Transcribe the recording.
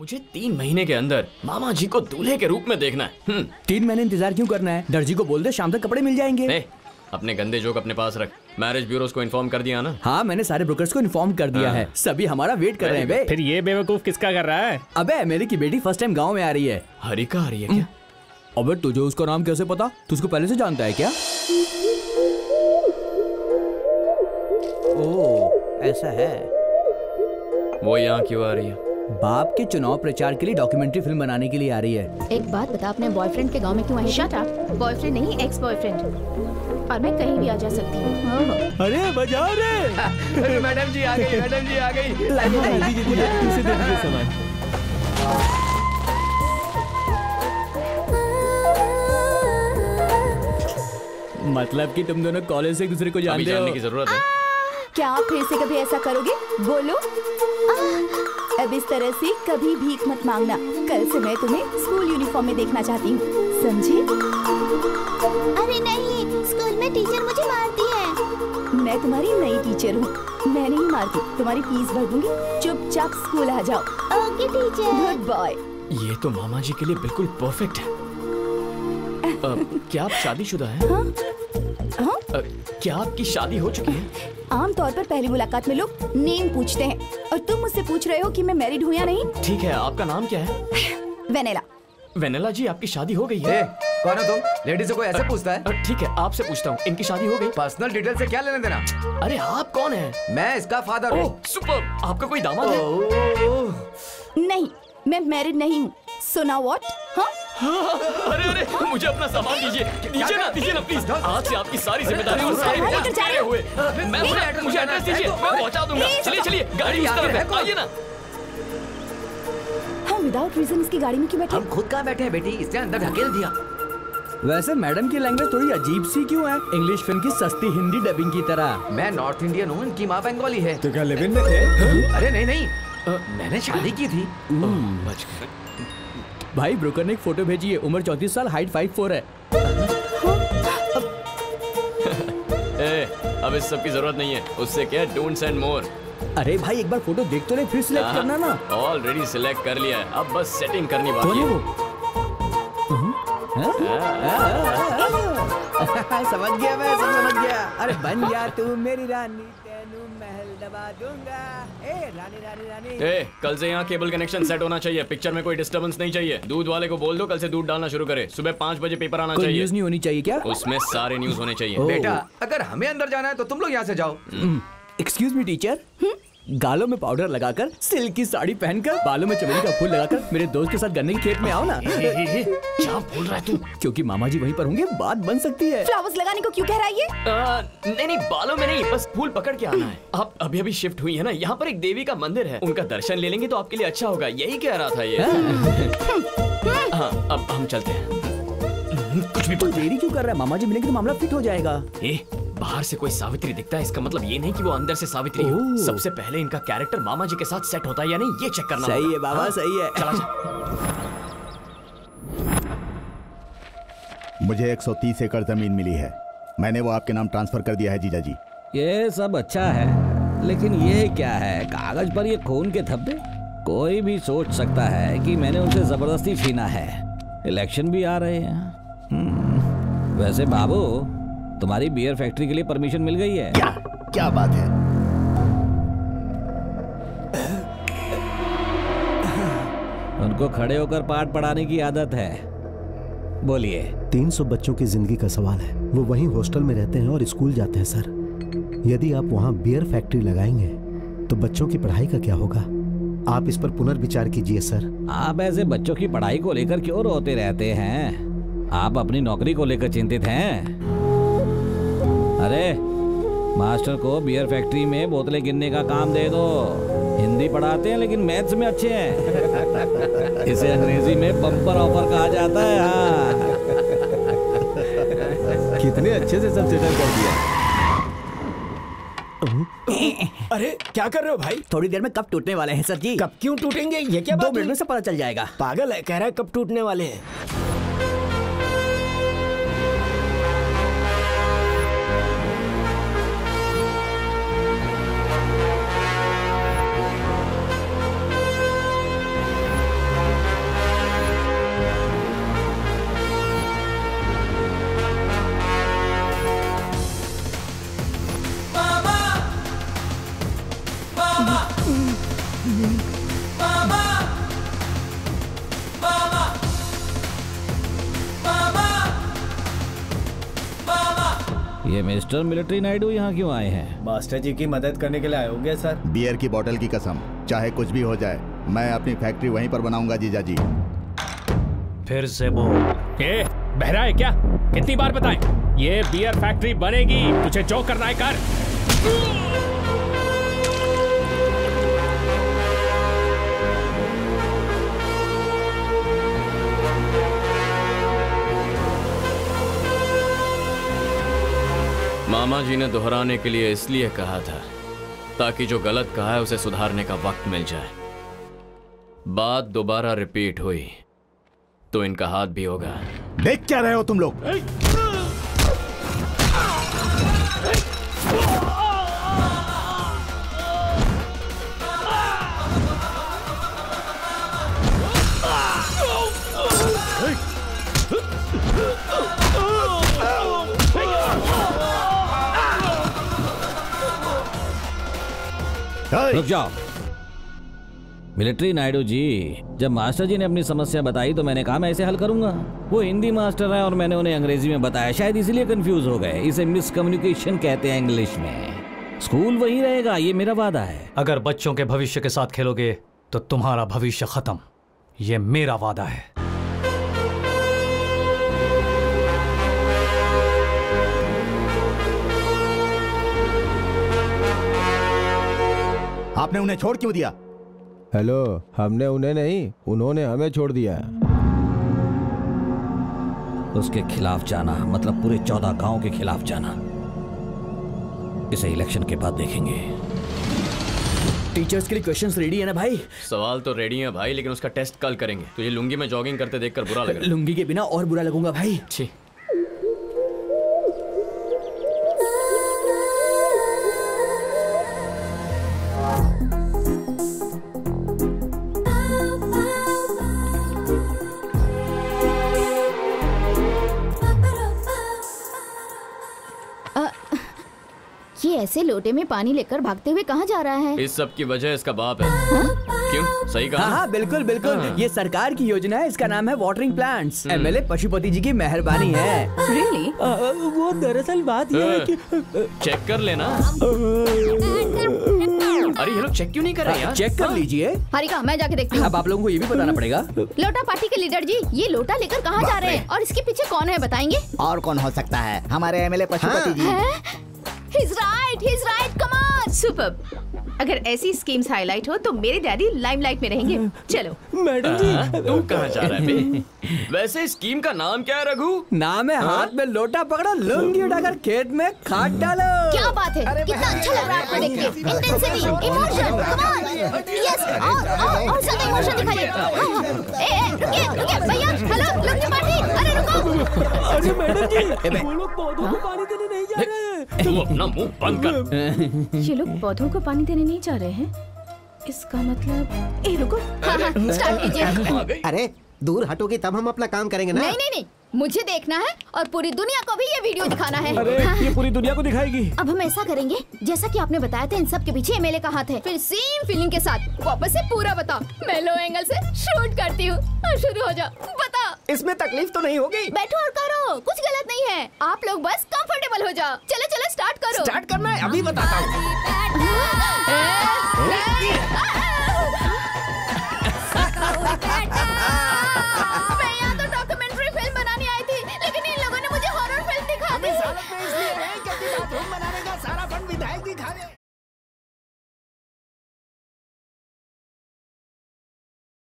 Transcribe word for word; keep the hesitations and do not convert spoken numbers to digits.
मुझे तीन महीने के अंदर मामा जी को दूल्हे के रूप में देखना है। तीन महीने इंतजार क्यों करना है? दर्जी को बोल दे शाम तक कपड़े मिल जाएंगे। अपने गंदे जोक अपने पास रख। मैरिज ब्यूरोस को इन्फॉर्म कर दिया ना? हाँ, मैंने सारे ब्रोकर्स को इन्फॉर्म कर दिया है। सभी हमारा वेट कर रहे हैं बे। फिर ये बेवकूफ किसका कर रहा है? अबे मेरे की बेटी फर्स्ट टाइम गाँव में आ रही है। हरिका आ रही है क्या? अबे तुझे उसका नाम कैसे पता? तू उसको पहले से जानता है क्या? ओह ऐसा है। वो यहाँ क्यों आ रही है? बाप के चुनाव प्रचार के लिए डॉक्यूमेंट्री फिल्म बनाने के लिए आ रही है। एक बात बता, अपने बॉयफ्रेंड के गांव में क्यों आई? शट अप, बॉयफ्रेंड नहीं एक्स बॉयफ्रेंड, और मैं कहीं भी आ जा सकती हूँ। अरे बजा रे। मैडम जी आ गई, मैडम जी आ गई। इसे दे दीजिए सामान। मतलब कि तुम दोनों कॉलेज से दूसरे को जानते हो? जानने की जरूरत है क्या? आप फिर से कभी ऐसा करोगे? बोलो। आ, अब इस तरह से कभी भीख मत मांगना। कल से मैं तुम्हें स्कूल यूनिफॉर्म में देखना चाहती हूँ, समझे? अरे नहीं, स्कूल में टीचर मुझे मारती है। मैं तुम्हारी नई टीचर हूँ, मैं नहीं मारती। तुम्हारी फीस भर दूंगी, चुपचाप स्कूल आ जाओ। Okay teacher. Good boy. ये तो मामा जी के लिए बिल्कुल परफेक्ट है। क्या आप शादीशुदा हैं? हाँ? हाँ? क्या आपकी शादी हो चुकी है? आमतौर पर पहली मुलाकात में लोग नेम पूछते हैं और तुम मुझसे पूछ रहे हो कि मैं मैरिड हूँ या नहीं। ठीक है, आपका नाम क्या है? वेनेला। वेनेला जी, आपकी शादी हो गई है? कौन हो तुम? लेडीज से कोई ऐसे पूछता है? ठीक है, आपसे पूछता हूँ, इनकी शादी हो गई? पर्सनल डिटेल से क्या लेना देना। अरे आप कौन है? मैं इसका फादर हूँ। सुपर। आपका कोई दामाद है? नहीं, मैं मैरिड नहीं हूँ। सुना व्हाट? हाँ? अरे अरे मुझे अपना सामान दीजिए, दीजिए ना, दीजिए ना प्लीज। आज से आपकी सारी जिम्मेदारी और सारे बोझ हुए। मैं मुझे मुझे एड्रेस दीजिए, मैं पहुंचा दूंगा। चलिए चलिए, गाड़ी इस तरफ है, आइए ना। हम विदाउट रीजन इसकी गाड़ी में क्यों बैठे? हम खुद कहाँ बैठे हैं बेटी, इसने अंदर धकेल दिया। वैसे मैडम की लैंग्वेज थोड़ी अजीब सी क्यों है? इंग्लिश फिल्म की सस्ती हिंदी डबिंग की तरह। मैं नॉर्थ इंडियन हूँ, इनकी माँ बंगाली है। तो क्या लिव इन में थे? अरे नहीं नहीं, मैंने शादी की थी। भाई ब्रोकर ने एक फोटो भेजी है, उम्र चौंतीस साल, हाइट फाइव फोर है। ए, अब इस सब की जरूरत नहीं है, उससे क्या, डोंट सेंड मोर। अरे भाई एक बार फोटो देख तो ले, फिर सिलेक्ट करना ना। ऑलरेडी सिलेक्ट कर लिया है, अब बस सेटिंग करनी बाकी है। समझ गया मैं, सब समझ गया। अरे बन गया तू मेरी रानी, तेनू महल दबा दूंगा। रानी रानी रानी। ए, कल से यहाँ केबल कनेक्शन सेट होना चाहिए, पिक्चर में कोई डिस्टर्बेंस नहीं चाहिए। दूध वाले को बोल दो कल से दूध डालना शुरू करे। सुबह पाँच बजे पेपर आना चाहिए। न्यूज़ नहीं होनी चाहिए क्या? उसमें सारे न्यूज़ होने चाहिए। बेटा अगर हमें अंदर जाना है तो तुम लोग यहाँ से जाओ। Excuse me teacher. गालों में पाउडर लगाकर, सिल्क की साड़ी पहनकर, बालों में चमेली का फूल लगाकर मेरे दोस्त के साथ गन्ने के खेत में आओ ना। क्या बोल रहा है तू? क्योंकि मामा जी वहीं पर होंगे, बात बन सकती है। फ्लावर्स लगाने को क्यों कह रहा है ये? आ, नहीं नहीं, बालों में नहीं, बस फूल पकड़ के आना है। आप अभी अभी शिफ्ट हुई है ना, यहाँ पर एक देवी का मंदिर है, उनका दर्शन ले लेंगे तो आपके लिए अच्छा होगा, यही कह रहा था ये। हाँ अब हम चलते हैं। कुछ भी देरी क्यों कर रहा है? मामा जी मिलेंगे तो मामला फिट हो जाएगा। बाहर से कोई सावित्री दिखता है, इसका मतलब ये नहीं कि वो अंदर से सावित्री हो। सबसे पहले इनका कैरेक्टर मामा जी के साथ सेट होता है या नहीं, ये चेक करना। सही है बाबा, सही है। चला जा। मुझे एक सौ तीस एकड़ जमीन मिली है, मैंने वो आपके नाम ट्रांसफर कर दिया है जीजा जी। ये सब अच्छा है, लेकिन ये क्या है कागज पर ये खून के धब्बे? कोई भी सोच सकता है कि मैंने उनसे जबरदस्ती छीना है। इलेक्शन भी आ रहे हैं। वैसे बाबू, तुम्हारी बियर फैक्ट्री के लिए परमिशन मिल गई है क्या? क्या बात है। उनको खड़े होकर पाठ पढ़ाने की आदत है। बोलिए। तीन सौ बच्चों की जिंदगी का सवाल है। वो वहीं हॉस्टल में रहते हैं और स्कूल जाते हैं सर। यदि आप वहाँ बियर फैक्ट्री लगाएंगे तो बच्चों की पढ़ाई का क्या होगा? आप इस पर पुनर्विचार कीजिए सर। आप ऐसे बच्चों की पढ़ाई को लेकर क्यों रोते रहते हैं? आप अपनी नौकरी को लेकर चिंतित हैं। अरे मास्टर को बियर फैक्ट्री में बोतलें गिनने का काम दे दो। हिंदी पढ़ाते हैं लेकिन मैथ्स में अच्छे हैं। इसे अंग्रेजी में बम्पर ऑफर कहा जाता है। हाँ। कितने अच्छे से सब सेटल कर दिया। अरे क्या कर रहे हो भाई? थोड़ी देर में कप टूटने वाले हैं सर जी। कप क्यों टूटेंगे? ये क्या बात? दो मिनट में सब पता चल जाएगा। पागल है, कह रहा है कप टूटने वाले हैं। ये मिस्टर मिलिट्री नायडू यहाँ क्यों आए हैं? मास्टर जी की मदद करने के लिए आए होंगे सर। बियर की बोतल की कसम, चाहे कुछ भी हो जाए मैं अपनी फैक्ट्री वहीं पर बनाऊंगा जीजा जी। फिर से बोल। ए, बहरा है क्या? कितनी बार बताएं? ये बियर फैक्ट्री बनेगी, तुझे जो करना है कर। मामा जी ने दोहराने के लिए इसलिए कहा था ताकि जो गलत कहा है उसे सुधारने का वक्त मिल जाए। बात दोबारा रिपीट हुई तो इनका हाथ भी होगा। देख क्या रहे हो तुम लोग? रुक जाओ मिलिट्री नायडू जी, जब मास्टर जी ने अपनी समस्या बताई तो मैंने कहा मैं इसे हल करूंगा। वो हिंदी मास्टर हैं और मैंने उन्हें अंग्रेजी में बताया, शायद इसीलिए कंफ्यूज हो गए। इसे मिसकम्युनिकेशन कहते हैं इंग्लिश में। स्कूल वही रहेगा, ये मेरा वादा है। अगर बच्चों के भविष्य के साथ खेलोगे तो तुम्हारा भविष्य खत्म, ये मेरा वादा है। आपने उन्हें छोड़ क्यों दिया? हेलो, हमने उन्हें नहीं, उन्होंने हमें छोड़ दिया। उसके खिलाफ जाना मतलब पूरे चौदह गांव के खिलाफ जाना। इसे इलेक्शन के बाद देखेंगे। टीचर्स के लिए क्वेश्चंस रेडी है ना भाई? सवाल तो रेडी है भाई, लेकिन उसका टेस्ट कल करेंगे। तुझे लुंगी में जॉगिंग करते देखकर बुरा लगेगा। लुंगी के बिना और बुरा लगूंगा भाई। छी। ऐसे लोटे में पानी लेकर भागते हुए कहाँ जा रहा है? इस सब की वजह इसका बाप है। हा? क्यों? सही कहा? हाँ बिल्कुल बिल्कुल। हा? ये सरकार की योजना है, इसका नाम है watering plants. MLA Pashupati ji की मेहरबानी है। रियली? वो दरअसल बात ये है कि चेक कर लेना। अरे ये लोग चेक क्यों नहीं कर रहे यार? चेक कर लीजिए। हरिका मैं जाके देखती हूँ। अब आप लोगों को ये भी बताना पड़ेगा। लोटा पार्टी के लीडर जी, ये लोटा लेकर कहाँ जा रहे हैं और इसके पीछे कौन है बताएंगे? और कौन हो सकता है? हमारे MLA Pashupati ji. He's right, he's right, come on. Superb. अगर ऐसी स्कीम्स हाईलाइट हो तो मेरे डैडी लाइमलाइट में रहेंगे। चलो मैडम जी। तू कहाँ जा रहा है? वैसे स्कीम का नाम क्या है रघु? नाम है हाथ में लोटा पकड़ो लुंगी उठाकर खेत में खाद डालो। क्या बात है, कितना अच्छा लग रहा है आपको देख के। Intensity, emotion, come on. Yes, और और ज्यादा इमोशन दिखाइए। ए ए रुकिए रुकिए भैया, हेलो लुंगी पार्टी, अरे रुको। अरे मैडम जी, वो लोग पौधों को पानी देने नहीं जा रहे हैं। तुम अपना मुंह बंद कर। ये लोग पौधों को पानी देने नहीं जा रहे हैं, इसका मतलब। ए रुको, हां हां स्टार्ट कीजिए। अरे दूर हटोगे तब हम अपना काम करेंगे ना। नहीं नहीं नहीं, मुझे देखना है और पूरी दुनिया को भी ये वीडियो दिखाना है। अरे ये पूरी दुनिया को दिखाएगी। अब हम ऐसा करेंगे जैसा कि आपने बताया था, इन सब के पीछे एमएलए का हाथ है। फिर सेम फीलिंग के साथ वापस से पूरा बताओ। मैं लो एंगल से शूट करती हूँ। शुरू हो जाओ, बताओ। इसमें तकलीफ तो नहीं होगी? बैठो और करो, कुछ गलत नहीं है। आप लोग बस कम्फर्टेबल हो जाओ। चलो चलो स्टार्ट करो। स्टार्ट करना है, अभी बताता हूँ।